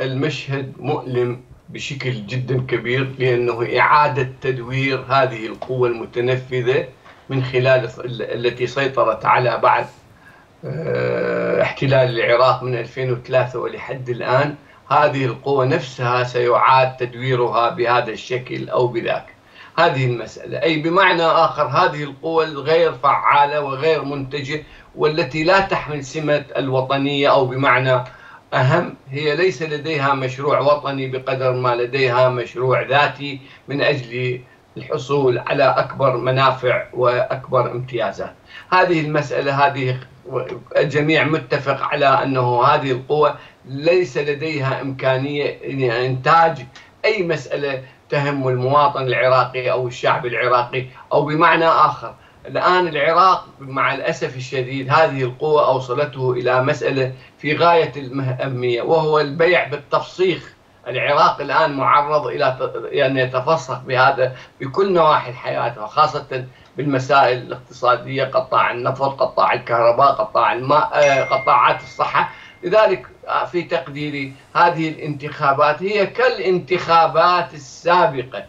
المشهد مؤلم بشكل جدا كبير، لأنه إعادة تدوير هذه القوة المتنفذة من خلال التي سيطرت على بعد احتلال العراق من 2003 ولحد الآن. هذه القوة نفسها سيعاد تدويرها بهذا الشكل أو بذاك. هذه المسألة، أي بمعنى آخر هذه القوى الغير فعالة وغير منتجة والتي لا تحمل سمة الوطنية، أو بمعنى أهم هي ليس لديها مشروع وطني بقدر ما لديها مشروع ذاتي من أجل الحصول على أكبر منافع وأكبر امتيازات. هذه المسألة هذه الجميع متفق على أنه هذه القوى ليس لديها إمكانية إنتاج أي مسألة تهم المواطن العراقي أو الشعب العراقي، أو بمعنى آخر الآن العراق مع الأسف الشديد هذه القوة أوصلته إلى مسألة في غاية الأهمية، وهو البيع بالتفصيخ. العراق الآن معرض إلى أن يتفصخ بهذا بكل نواحي حياته، خاصة بالمسائل الاقتصادية، قطاع النفط، قطاع الكهرباء، قطاع الماء، قطاعات الصحة. لذلك في تقديري هذه الانتخابات هي كالانتخابات السابقة،